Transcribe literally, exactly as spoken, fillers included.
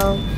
home.